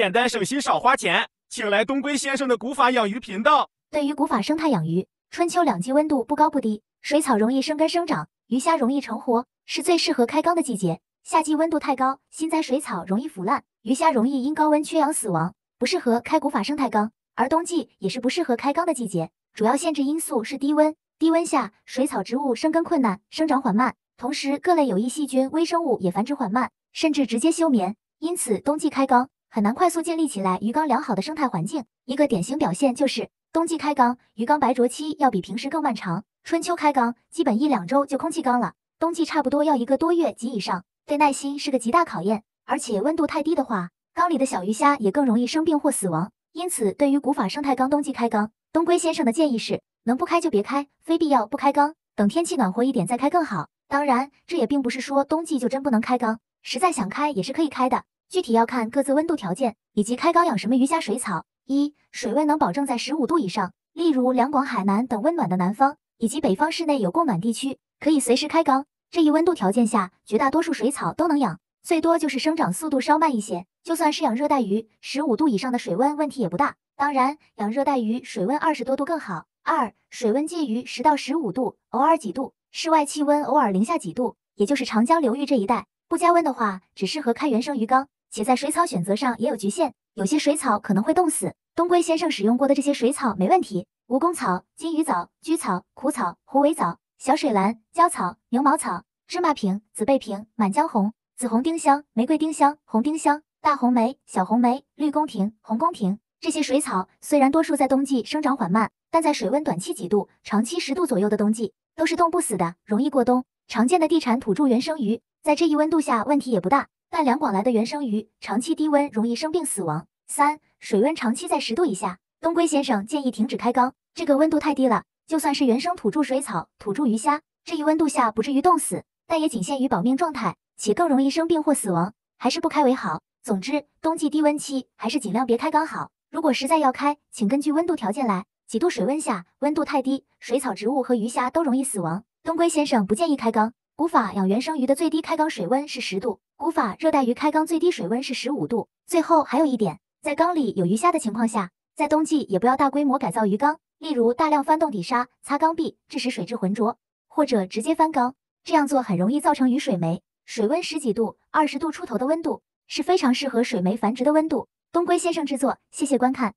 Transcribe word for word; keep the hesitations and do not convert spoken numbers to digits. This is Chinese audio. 简单省心少花钱，请来东归先生的古法养鱼频道。对于古法生态养鱼，春秋两季温度不高不低，水草容易生根生长，鱼虾容易成活，是最适合开缸的季节。夏季温度太高，新栽水草容易腐烂，鱼虾容易因高温缺氧死亡，不适合开古法生态缸。而冬季也是不适合开缸的季节，主要限制因素是低温。低温下，水草植物生根困难，生长缓慢，同时各类有益细菌、微生物也繁殖缓慢，甚至直接休眠。因此，冬季开缸很难快速建立起来鱼缸良好的生态环境。一个典型表现就是冬季开缸，鱼缸白浊期要比平时更漫长。春秋开缸基本一两周就空气缸了，冬季差不多要一个多月及以上，对耐心是个极大考验。而且温度太低的话，缸里的小鱼虾也更容易生病或死亡。因此，对于古法生态缸冬季开缸，东归先生的建议是能不开就别开，非必要不开缸，等天气暖和一点再开更好。当然，这也并不是说冬季就真不能开缸，实在想开也是可以开的。具体要看各自温度条件以及开缸养什么鱼虾水草。一、水温能保证在十五度以上，例如两广、海南等温暖的南方以及北方室内有供暖地区，可以随时开缸。这一温度条件下，绝大多数水草都能养，最多就是生长速度稍慢一些。就算是养热带鱼，十五度以上的水温问题也不大。当然，养热带鱼水温二十多度更好。二、水温介于十到十五度，偶尔几度，室外气温偶尔零下几度，也就是长江流域这一带。不加温的话，只适合开原生鱼缸。且在水草选择上也有局限，有些水草可能会冻死。东归先生使用过的这些水草没问题：蜈蚣草、金鱼藻、蕨草、苦草、虎尾藻、小水兰、椒草、牛毛草、芝麻萍、紫背萍、满江红、紫红丁香、玫瑰丁香、红丁香、大红梅、小红梅、绿宫廷、红宫廷。这些水草虽然多数在冬季生长缓慢，但在水温短期几度、长期十度左右的冬季都是冻不死的，容易过冬。常见的地产土著原生鱼，在这一温度下问题也不大。但两广来的原生鱼长期低温容易生病死亡。三、水温长期在十度以下，东归先生建议停止开缸，这个温度太低了，就算是原生土著水草、土著鱼虾，这一温度下不至于冻死，但也仅限于保命状态，且更容易生病或死亡，还是不开为好。总之，冬季低温期还是尽量别开缸好。如果实在要开，请根据温度条件来，几度水温下，温度太低，水草、植物和鱼虾都容易死亡。东归先生不建议开缸。古法养原生鱼的最低开缸水温是十度，古法热带鱼开缸最低水温是十五度。最后还有一点，在缸里有鱼虾的情况下，在冬季也不要大规模改造鱼缸，例如大量翻动底沙、擦缸壁，致使水质浑浊，或者直接翻缸，这样做很容易造成鱼水霉。水温十几度、二十度出头的温度是非常适合水霉繁殖的温度。东归先生制作，谢谢观看。